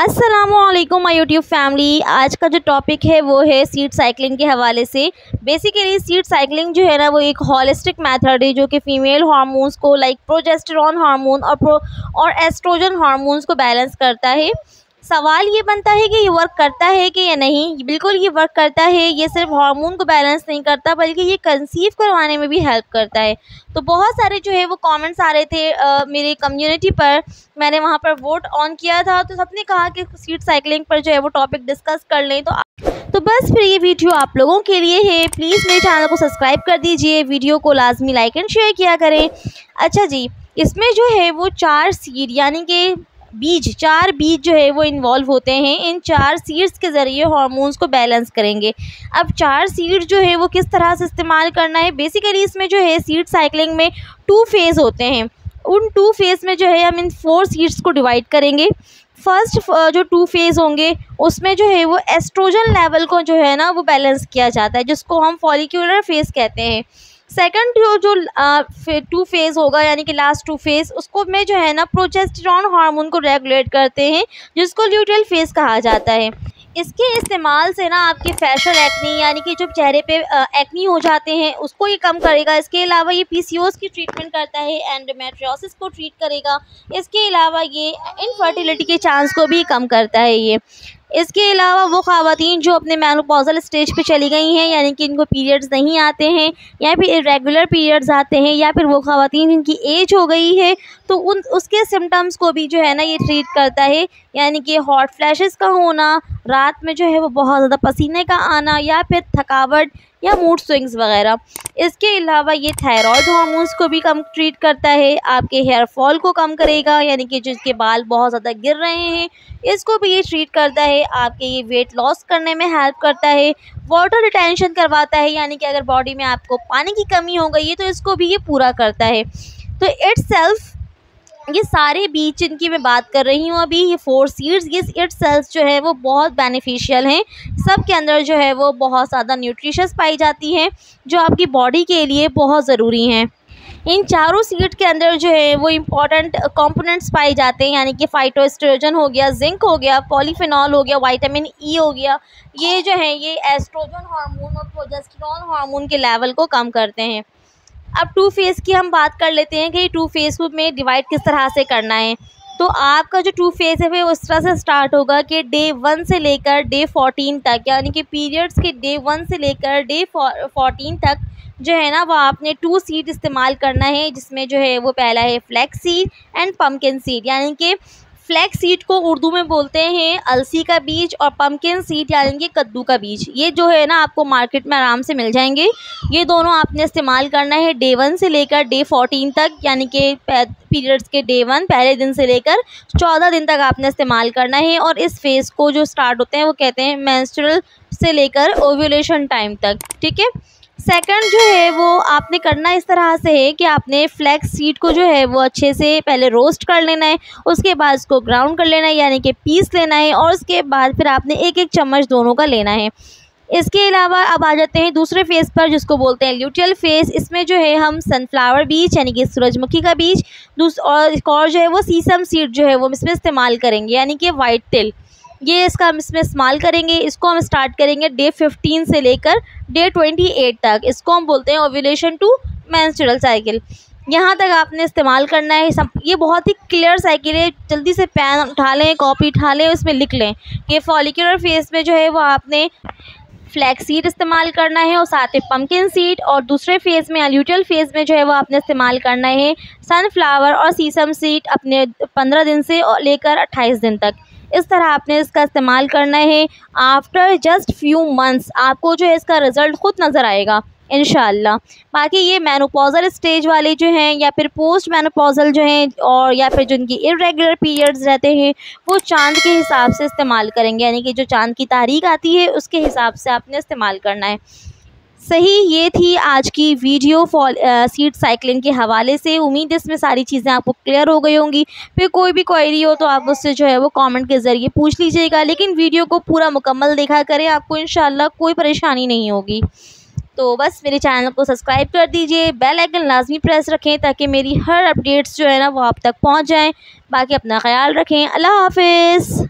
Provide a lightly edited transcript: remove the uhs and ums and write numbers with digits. अस्सलामुअलैकुम my YouTube family. आज का जो टॉपिक है वो है सीड साइकिलिंग के हवाले से। बेसिकली सीड साइकिलिंग जो है ना वो एक होलिस्टिक मेथड है जो कि फ़ीमेल हार्मोन्स को लाइक प्रोजेस्टेरॉन हार्मोन और एस्ट्रोजन हार्मोन्स को बैलेंस करता है। सवाल ये बनता है कि ये वर्क करता है कि या नहीं। बिल्कुल ये वर्क करता है। ये सिर्फ हार्मोन को बैलेंस नहीं करता बल्कि ये कंसीव करवाने में भी हेल्प करता है। तो बहुत सारे जो है वो कमेंट्स आ रहे थे मेरी कम्युनिटी पर। मैंने वहाँ पर वोट ऑन किया था तो सबने कहा कि सीड साइकिलिंग पर जो है वो टॉपिक डिस्कस कर लें। तो बस फिर ये वीडियो आप लोगों के लिए है। प्लीज़ मेरे चैनल को सब्सक्राइब कर दीजिए, वीडियो को लाजमी लाइक एंड शेयर किया करें। अच्छा जी, इसमें जो है वो चार सीड यानी कि चार बीज जो है वो इन्वॉल्व होते हैं। इन चार सीड्स के ज़रिए हार्मोन्स को बैलेंस करेंगे। अब चार सीड जो है वो किस तरह से इस्तेमाल करना है। बेसिकली इसमें जो है सीड साइकिलिंग में 2 फेज़ होते हैं। उन 2 फेज़ में जो है हम इन 4 सीड्स को डिवाइड करेंगे। फर्स्ट जो 2 फेज़ होंगे उसमें जो है वो एस्ट्रोजन लेवल को जो है ना वो बैलेंस किया जाता है, जिसको हम फॉलिक्यूलर फेज़ कहते हैं। सेकंड जो 2 फेज़ होगा यानी कि लास्ट 2 फेज़, उसको में जो है ना प्रोजेस्टेरॉन हार्मोन को रेगुलेट करते हैं, जिसको ल्यूट्रल फेज़ कहा जाता है। इसके इस्तेमाल से ना आपके फेशियल एक्नी यानी कि जो चेहरे पे एक्नी हो जाते हैं उसको ये कम करेगा। इसके अलावा ये पीसीओएस की ट्रीटमेंट करता है, एंडोमेट्रियोसिस को ट्रीट करेगा। इसके अलावा ये इनफर्टिलिटी के चांस को भी कम करता है। ये इसके अलावा वो ख़वातीन जो अपने मेनोपॉजल स्टेज पे चली गई हैं यानी कि इनको पीरियड्स नहीं आते हैं या फिर इरेगुलर पीरियड्स आते हैं, या फिर वो ख़वातीन जिनकी एज हो गई है, तो उन उसके सिम्टम्स को भी जो है ना ये ट्रीट करता है। यानी कि हॉट फ्लैशेस का होना, रात में जो है वो बहुत ज़्यादा पसीने का आना, या फिर थकावट या मूड स्विंग्स वगैरह। इसके अलावा ये थायराइड हार्मोन्स को भी कम ट्रीट करता है। आपके हेयर फॉल को कम करेगा यानी कि जिसके बाल बहुत ज़्यादा गिर रहे हैं इसको भी ये ट्रीट करता है। आपके ये वेट लॉस करने में हेल्प करता है। वाटर रिटेंशन करवाता है यानी कि अगर बॉडी में आपको पानी की कमी हो गई है तो इसको भी ये पूरा करता है। तो इट्सेल्फ ये सारे बीज जिनकी मैं बात कर रही हूँ अभी, ये 4 सीड्स ये इट्सेल्फ जो है वो बहुत बेनिफिशियल हैं। सब के अंदर जो है वो बहुत ज़्यादा न्यूट्रिशस पाई जाती हैं जो आपकी बॉडी के लिए बहुत ज़रूरी हैं। इन चारों सीड के अंदर जो है वो इम्पॉर्टेंट कंपोनेंट्स पाए जाते हैं यानी कि फाइटोएस्ट्रोजन हो गया, जिंक हो गया, पॉलीफिनॉल हो गया, विटामिन ई हो गया। ये जो है ये एस्ट्रोजन हार्मोन और प्रोजेस्टेरॉन हार्मोन के लेवल को कम करते हैं। अब 2 फेज़ की हम बात कर लेते हैं कि 2 फेज़ में डिवाइड किस तरह से करना है। तो आपका जो 2 फेज़ है वो इस तरह से स्टार्ट होगा कि डे 1 से लेकर डे 14 तक यानी कि पीरियड्स के डे 1 से लेकर डे 14 तक जो है ना वो आपने 2 सीड इस्तेमाल करना है, जिसमें जो है वो पहला है flax seed and pumpkin seed. यानी कि फ्लैक्स सीड को उर्दू में बोलते हैं अलसी का बीज, और पम्पकिन सीड यानी कि कद्दू का बीज। ये जो है ना आपको मार्केट में आराम से मिल जाएंगे। ये दोनों आपने इस्तेमाल करना है डे 1 से लेकर डे 14 तक यानी कि पीरियड्स के डे 1 पहले दिन से लेकर 14 दिन तक आपने इस्तेमाल करना है। और इस फेज़ को जो स्टार्ट होते हैं वो कहते हैं मेंस्ट्रुअल से लेकर ओव्यूलेशन टाइम तक, ठीक है। सेकंड जो है वो आपने करना इस तरह से है कि आपने फ्लैक्स सीड को जो है वो अच्छे से पहले रोस्ट कर लेना है, उसके बाद उसको ग्राउंड कर लेना है यानी कि पीस लेना है, और उसके बाद फिर आपने 1-1 चम्मच दोनों का लेना है। इसके अलावा अब आ जाते हैं दूसरे फेज़ पर जिसको बोलते हैं ल्यूट्रल फेज़। इसमें जो है हम सनफ्लावर बीज यानी कि सूरजमुखी का बीज और जो है वो सीसम सीड जो है वो इसमें इस्तेमाल करेंगे यानी कि वाइट तिल। ये इसका हम इसमें इस्तेमाल करेंगे। इसको हम स्टार्ट करेंगे डे 15 से लेकर डे 28 तक। इसको हम बोलते हैं ओव्यूलेशन टू मेंस्ट्रुअल साइकिल। यहाँ तक आपने इस्तेमाल करना है। ये बहुत ही क्लियर साइकिल है। जल्दी से पेन उठा लें, कॉपी उठा लें, उसमें लिख लें कि फॉलिकुलर फेज़ में जो है वो आपने फ्लैक्स सीड इस्तेमाल करना है और साथ में पम्पकिन सीड, और दूसरे फेज़ में ल्यूट्रल फेज़ में जो है वो आपने इस्तेमाल करना है सनफ्लावर और सीसम सीड अपने 15 दिन से लेकर 28 दिन तक। इस तरह आपने इसका इस्तेमाल करना है। आफ्टर जस्ट फ्यू मंथ्स आपको जो है इसका रिज़ल्ट ख़ुद नज़र आएगा इंशाल्लाह। बाकी ये मेनोपॉजल स्टेज वाले जो हैं या फिर पोस्ट मेनोपॉजल जो हैं और या फिर जिनकी इरेगुलर पीरियड्स रहते हैं वो चांद के हिसाब से इस्तेमाल करेंगे यानी कि जो चांद की तारीख आती है उसके हिसाब से आपने इस्तेमाल करना है। सही, ये थी आज की वीडियो सीड साइकिलिंग के हवाले से। उम्मीद है इसमें सारी चीज़ें आपको क्लियर हो गई होंगी। फिर कोई भी क्वेरी हो तो आप उससे जो है वो कमेंट के ज़रिए पूछ लीजिएगा, लेकिन वीडियो को पूरा मुकम्मल देखा करें, आपको इंशाल्लाह कोई परेशानी नहीं होगी। तो बस मेरे चैनल को सब्सक्राइब कर दीजिए, बेल आइकन लाजमी प्रेस रखें ताकि मेरी हर अपडेट्स जो है ना वो आप तक पहुँच जाएँ। बाकी अपना ख्याल रखें। अल्लाह हाफिज़।